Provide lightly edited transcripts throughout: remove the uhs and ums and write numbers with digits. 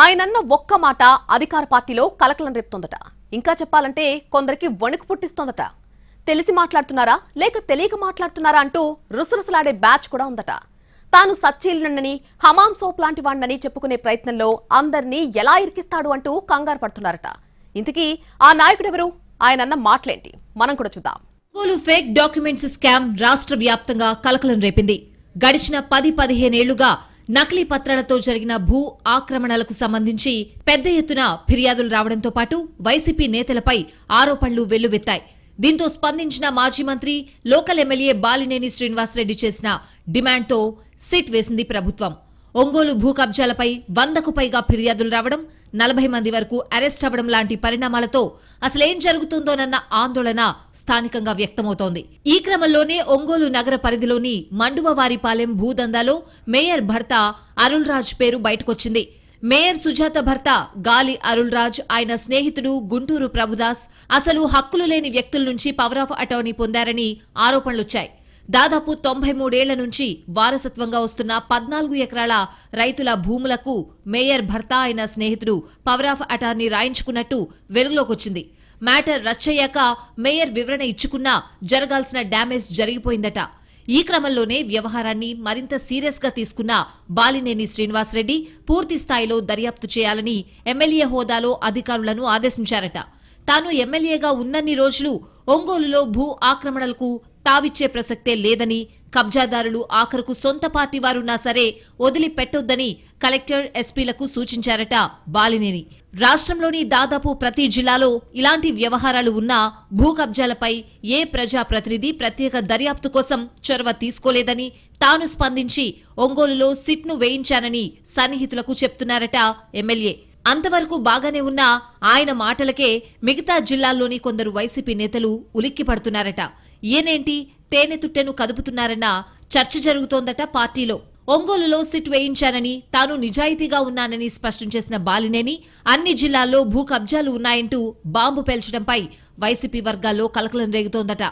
ఆయనన్న ఒక్క మాట అధికార పార్టీలో కలకలం రేపుతుందట. ఇంకా చెప్పాలంటే కొందరికి వణుకు పుట్టిస్తుందట. తెలిసి మాట్లాడుతున్నారా లేక తెలియక మాట్లాడుతున్నారా అంటూ రుసరుసలాడే బ్యాచ్ కూడా ఉందట. తాను సచ్చీలనని హమాం సోప్ లాంటి వాణ్ణని చెప్పుకునే ప్రయత్నంలో అందర్నీ ఎలా ఇరికిస్తాడు అంటూ కంగారు పడుతున్నారట. ఇంతకీ ఆ నాయకుడెవరు, ఆయనన్న మాటలేంటి మనం కూడా చూద్దాం. ఫేక్ డాక్యుమెంట్స్ స్కామ్ రాష్ట్ర వ్యాప్తంగా కలకలం రేపింది. గడిచిన 10-15 ఏళ్లుగా నకిలీ పత్రాలతో జరిగిన భూ ఆక్రమణలకు సంబంధించి పెద్ద ఎత్తున ఫిర్యాదులు రావడంతో పాటు వైసీపీ నేతలపై ఆరోపణలు వెల్లువెత్తాయి. దీంతో స్పందించిన మాజీ మంత్రి లోకల్ ఎమ్మెల్యే బాలినేని శ్రీనివాసరెడ్డి చేసిన డిమాండ్తో సిట్ వేసింది ప్రభుత్వం. ఒంగోలు భూ కబ్జాలపై 100కు పైగా ఫిర్యాదులు రావడం, 40 మంది వరకు అరెస్ట్ అవ్వడం లాంటి పరిణామాలతో అసలేం జరుగుతుందోనన్న ఆందోళన స్థానికంగా వ్యక్తమవుతోంది. ఈ క్రమంలోనే ఒంగోలు నగర పరిధిలోని మండువవారిపాలెం భూదందాలో మేయర్ భర్త అరుల్ రాజ్ పేరు బయటకొచ్చింది. మేయర్ సుజాత భర్త గాలి అరుల్ రాజ్, ఆయన స్నేహితుడు గుంటూరు ప్రభుదాస్ అసలు హక్కులు లేని వ్యక్తుల నుంచి పవర్ ఆఫ్ అటార్నీ పొందారని ఆరోపణలొచ్చాయి. దాదాపు 93 ఏళ్ల నుంచి వారసత్వంగా వస్తున్న 14 ఎకరాల రైతుల భూములకు మేయర్ భర్త అయిన స్నేహితుడు పవర్ ఆఫ్ అటార్నీ రాయించుకున్నట్టు వెలుగులోకొచ్చింది. మ్యాటర్ రచ్చయ్యాక మేయర్ వివరణ ఇచ్చుకున్నా జరగాల్సిన డ్యామేజ్ జరిగిపోయిందట. ఈ క్రమంలోనే వ్యవహారాన్ని మరింత సీరియస్గా తీసుకున్న బాలినేని శ్రీనివాసరెడ్డి పూర్తి స్థాయిలో దర్యాప్తు చేయాలని ఎమ్మెల్యే హోదాలో అధికారులను ఆదేశించారట. తాను ఎమ్మెల్యేగా ఉన్నన్ని రోజులు ఒంగోలులో భూ ఆక్రమణలకు తావిచ్చే ప్రసక్తే లేదని, కబ్జాదారులు ఆఖరుకు సొంత పార్టీ వారున్నా సరే వదిలిపెట్టొద్దని కలెక్టర్, ఎస్పీలకు సూచించారట బాలినేని. రాష్ట్రంలోని దాదాపు ప్రతి జిల్లాలో ఇలాంటి వ్యవహారాలు ఉన్నా భూ కబ్జాలపై ఏ ప్రజాప్రతినిధి ప్రత్యేక దర్యాప్తు కోసం చొరవ తీసుకోలేదని, తాను స్పందించి ఒంగోలులో సిట్ను వేయించానని సన్నిహితులకు చెప్తున్నారట ఎమ్మెల్యే. అంతవరకు బాగానే ఉన్న ఆయన మాటలకే మిగతా జిల్లాల్లోని కొందరు వైసీపీ నేతలు ఉలిక్కిపడుతున్నారట. ఈయనేంటి తేనె తుట్టెను కదుపుతున్నారన్న చర్చ జరుగుతోందట పార్టీలో. ఒంగోలులో సిట్ వేయించానని, తాను నిజాయితీగా ఉన్నానని స్పష్టం చేసిన బాలినేని అన్ని జిల్లాల్లో భూ కబ్జాలు ఉన్నాయంటూ బాంబు పేల్చడంపై వైసీపీ వర్గాల్లో కలకలం రేగుతోందట.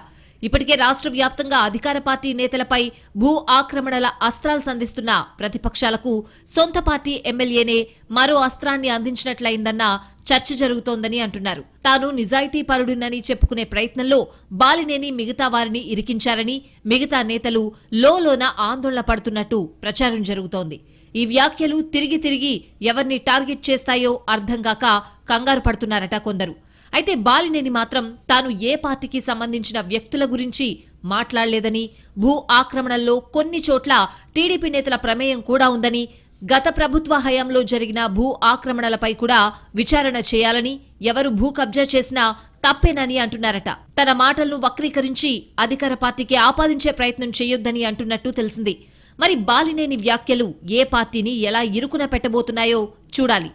ఇప్పటికే రాష్ట్ర వ్యాప్తంగా అధికార పార్టీ నేతలపై భూ ఆక్రమణల అస్త్రాలు సంధిస్తున్న ప్రతిపక్షాలకు సొంత పార్టీ ఎమ్మెల్యేనే మరో అస్త్రాన్ని అందించినట్లయిందన్న చర్చ జరుగుతోందని అంటున్నారు. తాను నిజాయితీ పరుడునని చెప్పుకునే ప్రయత్నంలో బాలినేని మిగతా వారిని ఇరికించారని మిగతా నేతలు లోన ఆందోళన పడుతున్నట్టు ప్రచారం జరుగుతోంది. ఈ వ్యాఖ్యలు తిరిగి ఎవరిని టార్గెట్ చేస్తాయో అర్థంగాక కంగారు పడుతున్నారట కొందరు. అయితే బాలినేని మాత్రం తాను ఏ పార్టీకి సంబంధించిన వ్యక్తుల గురించి మాట్లాడలేదని, భూ ఆక్రమణల్లో కొన్ని చోట్ల టీడీపీ నేతల ప్రమేయం కూడా ఉందని, గత ప్రభుత్వ హయాంలో జరిగిన భూ ఆక్రమణలపై కూడా విచారణ చేయాలని, ఎవరు భూ కబ్జా చేసినా తప్పేనని అంటున్నారట. తన మాటలను వక్రీకరించి అధికార పార్టీకి ఆపాదించే ప్రయత్నం చేయొద్దని అంటున్నట్టు తెలిసింది. మరి బాలినేని వ్యాఖ్యలు ఏ పార్టీని ఎలా ఇరుకున పెట్టబోతున్నాయో చూడాలి.